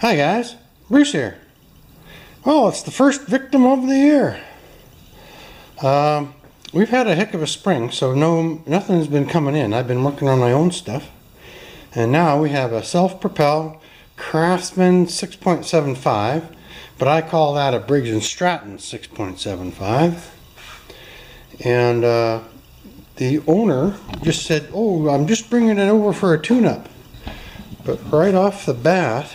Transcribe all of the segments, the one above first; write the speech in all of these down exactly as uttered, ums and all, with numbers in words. Hi guys, Bruce here. Well, it's the first victim of the year. Um, we've had a heck of a spring, so no, nothing's been coming in. I've been working on my own stuff. And now we have a self-propelled Craftsman six point seven five, but I call that a Briggs and Stratton six point seven five. And uh, the owner just said, oh, I'm just bringing it over for a tune-up. But right off the bat,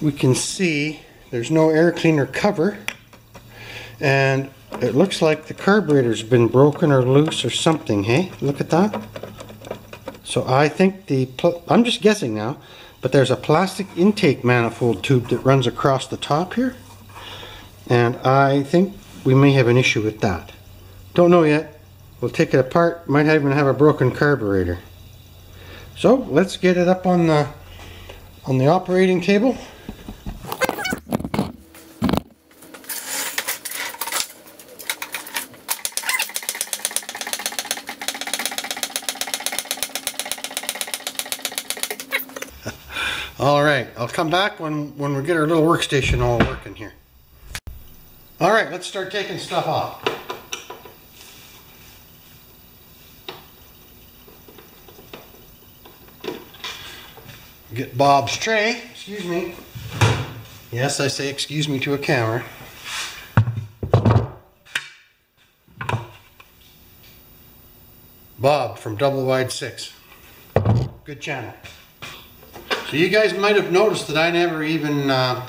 we can see there's no air cleaner cover, and it looks like the carburetor's been broken or loose or something. Hey, look at that. So I think the pl I'm just guessing now, but there's a plastic intake manifold tube that runs across the top here, and I think we may have an issue with that. Don't know yet. We'll take it apart. Might even have a broken carburetor. So let's get it up on the on the operating table. All right, I'll come back when, when we get our little workstation all working here. All right, let's start taking stuff off. Get Bob's tray, excuse me. Yes, I say excuse me to a camera. Bob from Double Wide Six. Good channel. So you guys might have noticed that I never even uh,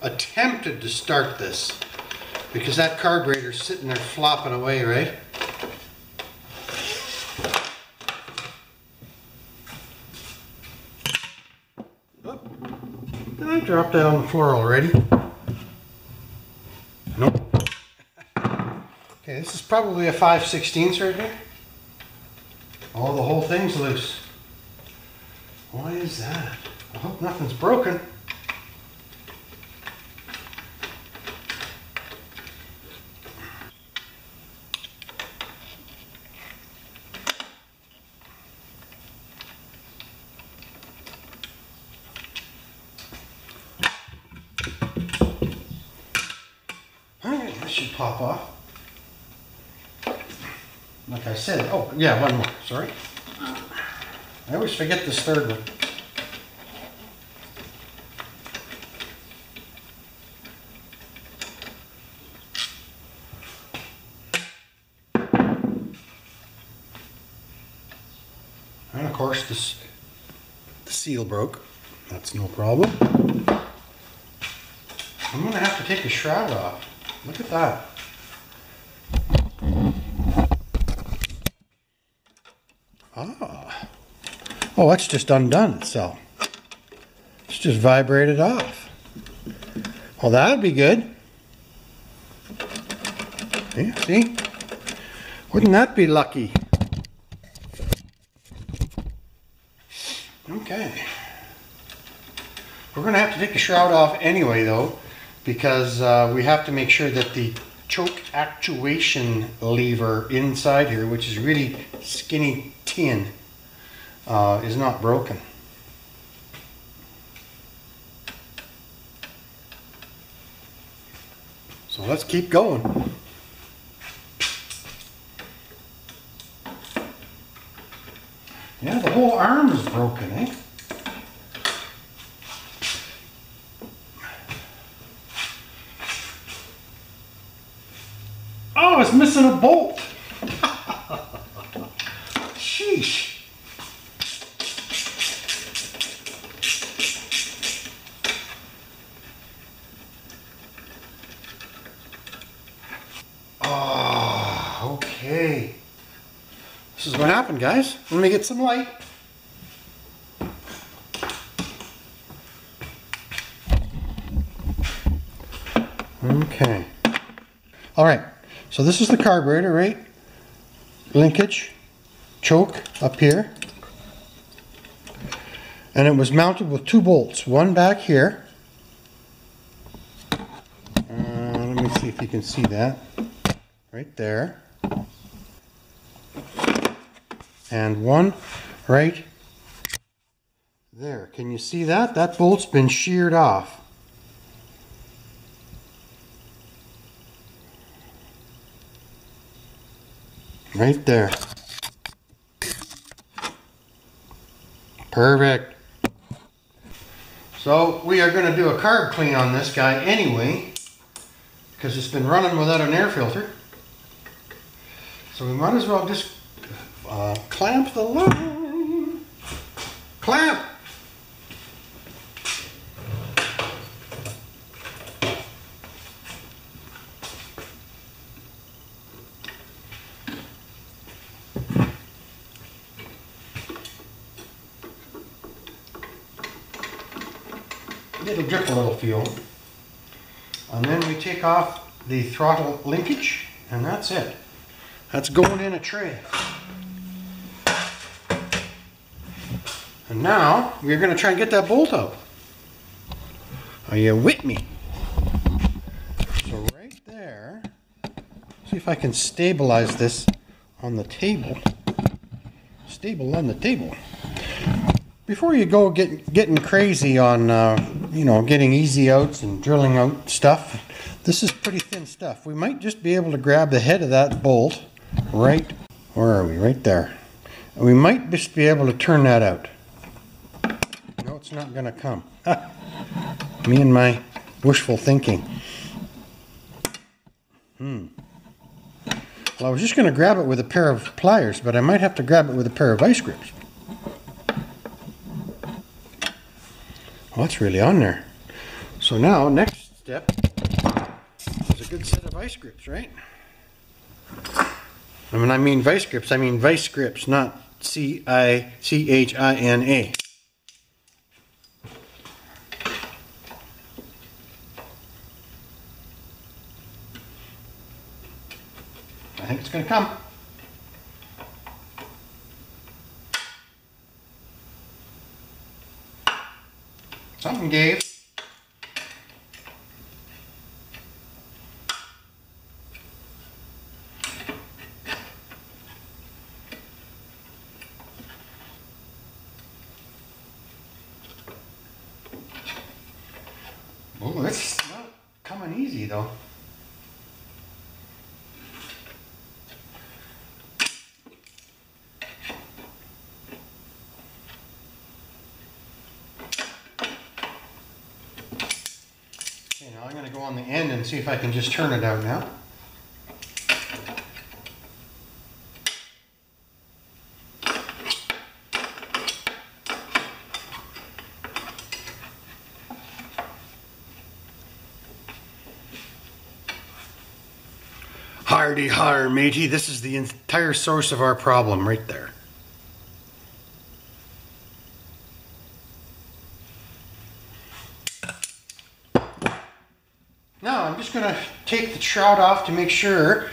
attempted to start this because that carburetor's sitting there flopping away, right? Oh, did I drop that on the floor already? Nope. Okay, this is probably a five sixteenths right here. Oh, the whole thing's loose. Why is that? I hope nothing's broken. All right, this should pop off. Like I said, oh, yeah, one more, sorry. I always forget this third one. And of course, this, the seal broke. That's no problem. I'm going to have to take the shroud off. Look at that. Ah. Oh, that's just undone itself. It's just vibrated off. Well, that'd be good. Yeah, see? Wouldn't that be lucky? Okay. We're going to have to take the shroud off anyway, though, because uh, we have to make sure that the choke actuation lever inside here, which is really skinny tin, Uh, is not broken. So let's keep going. Yeah, the whole arm is broken, eh? Oh, it's missing a bolt. Sheesh. Okay, this is what happened, guys. Let me get some light. Okay. All right, so this is the carburetor, right? Linkage, choke up here. And it was mounted with two bolts, one back here. Uh, let me see if you can see that. Right there. And one right There, can you see that? That bolt's been sheared off. Right there. Perfect. So we are going to do a carb clean on this guy anyway, because it's been running without an air filter. So we might as well just uh, clamp the line. Clamp! It'll drip a little fuel, and then we take off the throttle linkage, and that's it. That's going in a tray. And now we're going to try and get that bolt out. Are you with me? So right there, see if I can stabilize this on the table. Stable on the table. Before you go get, getting crazy on uh, you know, getting easy outs and drilling out stuff, this is pretty thin stuff. We might just be able to grab the head of that bolt right, where are we, right there. And we might just be able to turn that out. No, it's not gonna come. Me and my wishful thinking. Hmm. Well, I was just gonna grab it with a pair of pliers, but I might have to grab it with a pair of vice grips. What's really on there? So now, next step is a good set of vice grips, right? And when I mean vice grips, I mean vice grips, not C I C H I N A. I think it's going to come. Something gave. Oh, it's not coming easy though. On the end and see if I can just turn it out now. Hardy har, matey. This is the entire source of our problem right there. Going to take the shroud off to make sure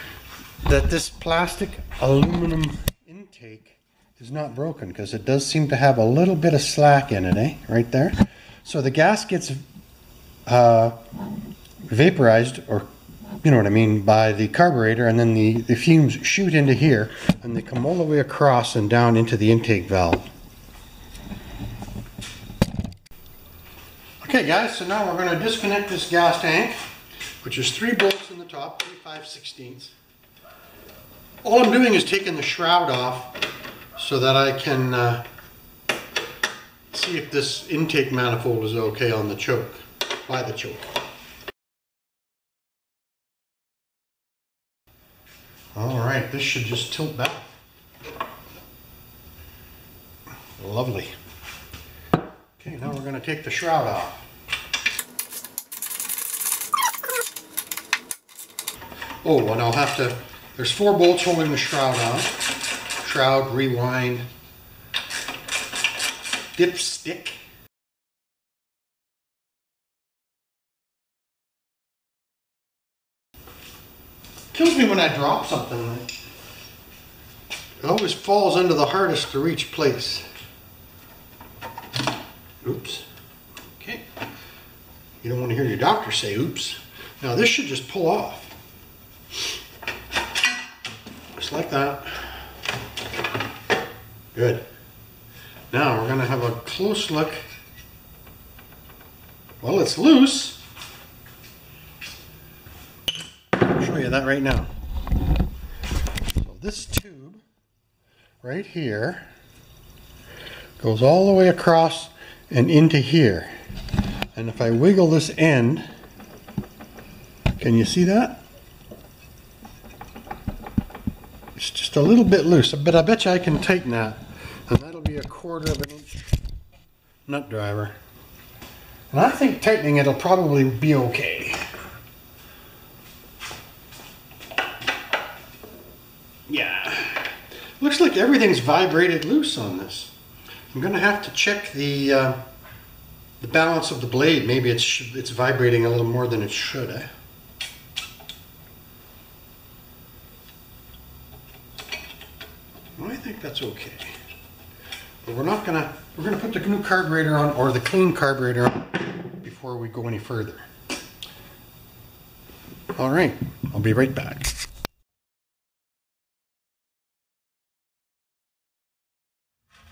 that this plastic aluminum intake is not broken, because it does seem to have a little bit of slack in it, eh? Right there. So the gas gets uh, vaporized, or you know what I mean, by the carburetor, and then the, the fumes shoot into here and they come all the way across and down into the intake valve. Okay guys, so now we're going to disconnect this gas tank, which is three bolts in the top, three five sixteenths. All I'm doing is taking the shroud off so that I can uh, see if this intake manifold is okay on the choke, by the choke. All right, this should just tilt back. Lovely. Okay, now we're going to take the shroud off. Oh, and I'll have to, there's four bolts holding the shroud on. Shroud, rewind, dipstick. Kills me when I drop something. It always falls into the hardest to reach place. Oops. Okay. You don't want to hear your doctor say oops. Now this should just pull off. Just like that. Good. Now we're going to have a close look. Well, it's loose. I'll show you that right now. So this tube right here goes all the way across and into here. And if I wiggle this end, can you see that? It's just a little bit loose, but I bet you I can tighten that. And that'll be a quarter of an inch nut driver. And I think tightening it'll probably be okay. Yeah. Looks like everything's vibrated loose on this. I'm gonna have to check the uh, the balance of the blade. Maybe it's it's vibrating a little more than it should. Eh? Well, I think that's okay. But we're not gonna we're gonna put the new carburetor on, or the clean carburetor on, before we go any further. All right, I'll be right back.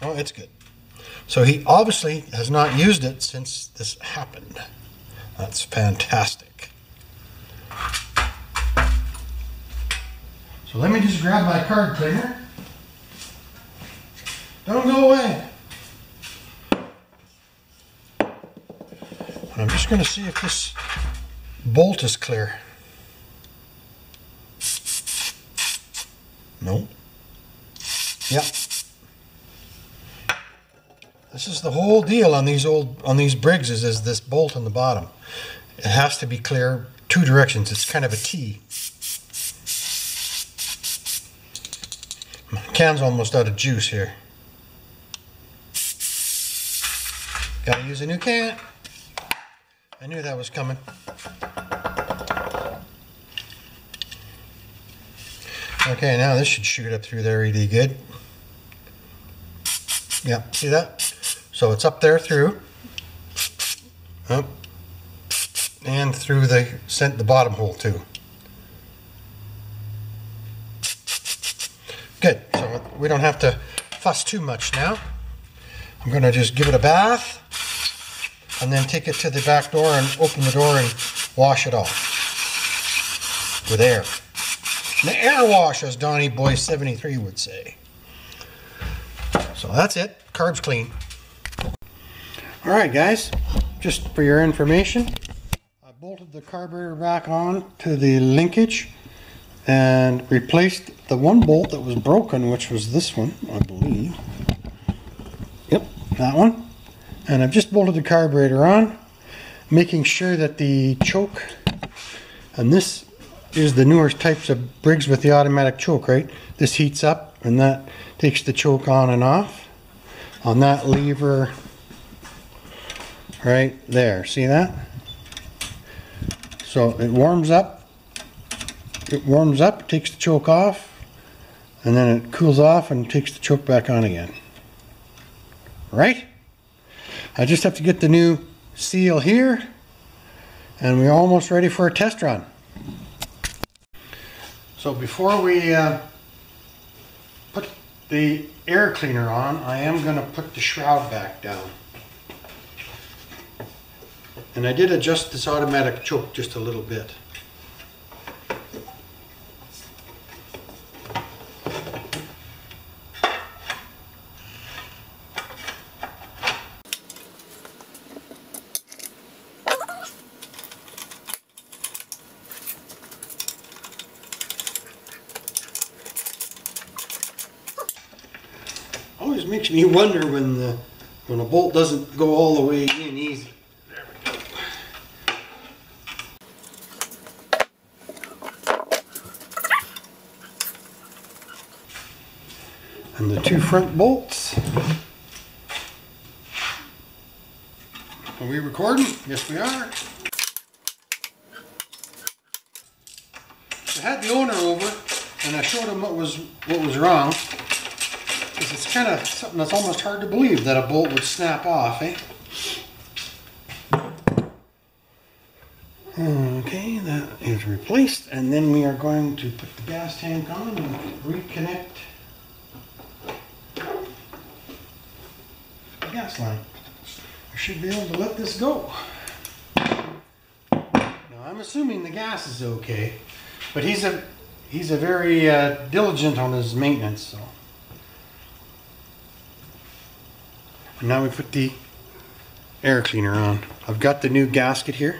Oh, it's good. So he obviously has not used it since this happened. That's fantastic. So let me just grab my card cleaner. Don't go away. I'm just going to see if this bolt is clear. No. Yep. This is the whole deal on these old on these Briggs, is, is this bolt on the bottom. It has to be clear two directions. It's kind of a T. My can's almost out of juice here. Gotta use a new can. I knew that was coming. Okay, now this should shoot up through there really good. Yep, see that? So it's up there through, up, and through the sent the bottom hole too. Good. So we don't have to fuss too much now. I'm going to just give it a bath, and then take it to the back door and open the door and wash it off with air. The air wash, as Donnie Boy seventy-three would say. So that's it. Carb's clean. All right, guys, just for your information, I bolted the carburetor back on to the linkage and replaced the one bolt that was broken, which was this one, I believe. Yep, that one. And I've just bolted the carburetor on, making sure that the choke, and this is the newer types of Briggs with the automatic choke, right? This heats up and that takes the choke on and off on that lever. Right there, see that? So it warms up, it warms up, takes the choke off, and then it cools off and takes the choke back on again. Right? I just have to get the new seal here, and we're almost ready for a test run. So before we uh, put the air cleaner on, I am going to put the shroud back down. And I did adjust this automatic choke just a little bit. Always makes me wonder when the when a bolt doesn't go all the way in easy. And the two front bolts. Are we recording? Yes, we are. I had the owner over and I showed him what was what was wrong. Because it's kind of something that's almost hard to believe that a bolt would snap off, eh? Okay, that is replaced, and then we are going to put the gas tank on and reconnect wax line. I should be able to let this go. Now I'm assuming the gas is okay, but he's a he's a very uh, diligent on his maintenance. So and now we put the air cleaner on. I've got the new gasket here.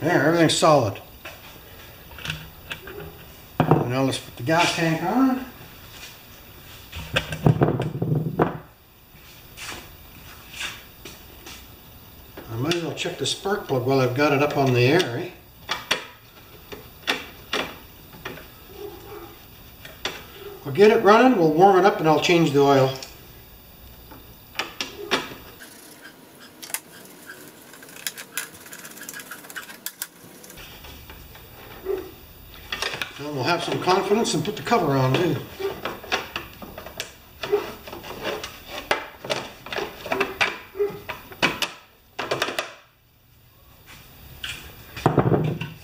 There, everything's solid. Now let's put the gas tank on. I might as well check the spark plug while I've got it up on the air, eh? We'll get it running, we'll warm it up, and I'll change the oil. We'll have some confidence and put the cover on too.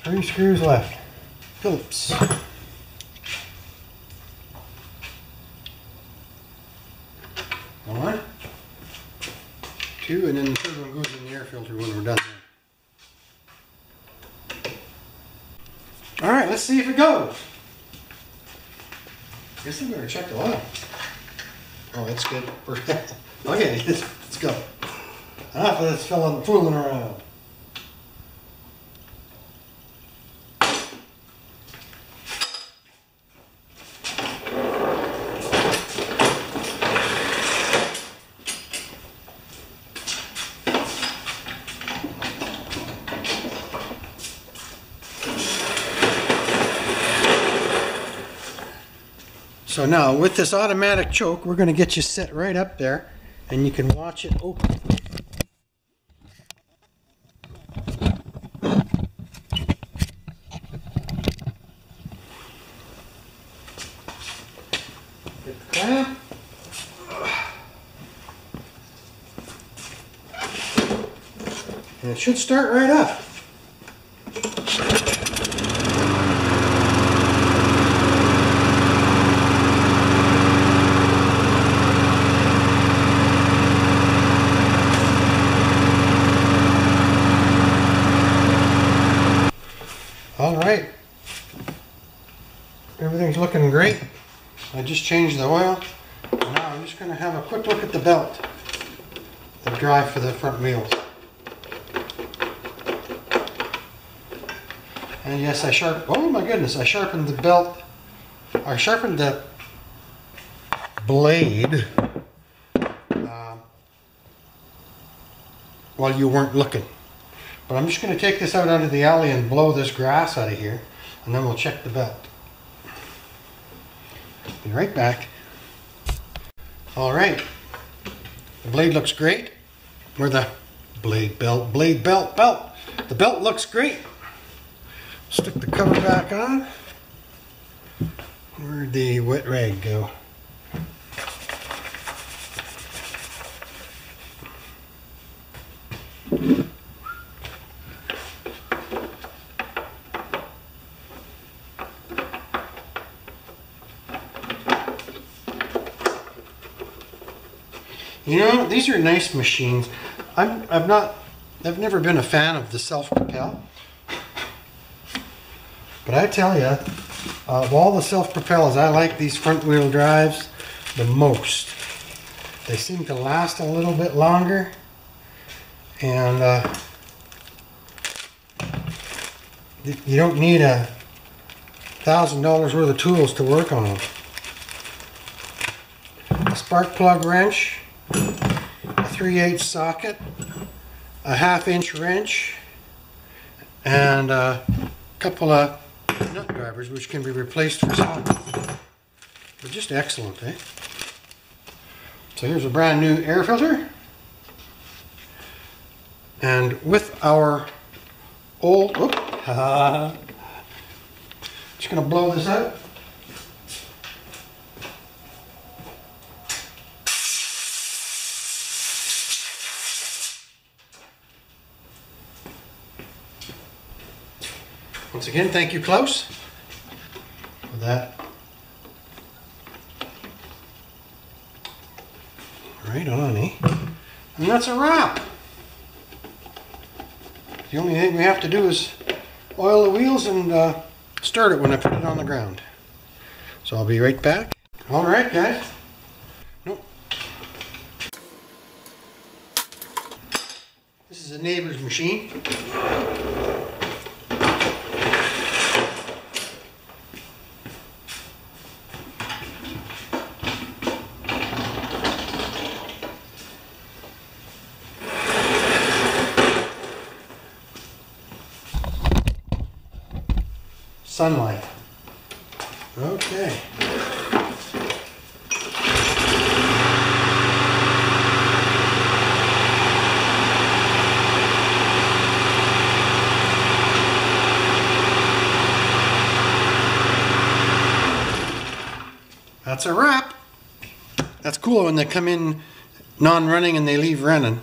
Three screws left. Phillips. One, two, and then the third one goes in the air filter when we're done. All right, let's see if it goes. I guess I'm gonna check the oil. Oh, it's good. Okay, let's go. Enough of this fella fooling around. So now with this automatic choke, we're going to get you set right up there and you can watch it open. Get the clamp. And it should start right up. Alright, everything's looking great. I just changed the oil. Now I'm just going to have a quick look at the belt, the drive for the front wheels. And yes, I sharp. Oh my goodness, I sharpened the belt. I sharpened the blade uh, while you weren't looking. But I'm just going to take this out onto the alley and blow this grass out of here, and then we'll check the belt. Be right back. Alright, the blade looks great. Or the blade belt, blade belt, belt. The belt looks great. Stick the cover back on. Where'd the wet rag go? You know, these are nice machines. I'm, I'm not, I've never been a fan of the self-propel. But I tell you, uh, of all the self-propels, I like these front-wheel drives the most. They seem to last a little bit longer. And uh, you don't need a thousand dollars worth of tools to work on them. A spark plug wrench. A three eighths socket, a half inch wrench, and a couple of nut drivers which can be replaced for sockets. They're just excellent, eh? So here's a brand new air filter. And with our old, oops, uh, just going to blow this out. Once again, thank you, Klaus, for that. Right on, eh? And that's a wrap. The only thing we have to do is oil the wheels and uh, start it when I put it on the ground. So I'll be right back. All right, guys. Nope. This is a neighbor's machine. Sunlight. Okay. That's a wrap. That's cool when they come in non-running and they leave running.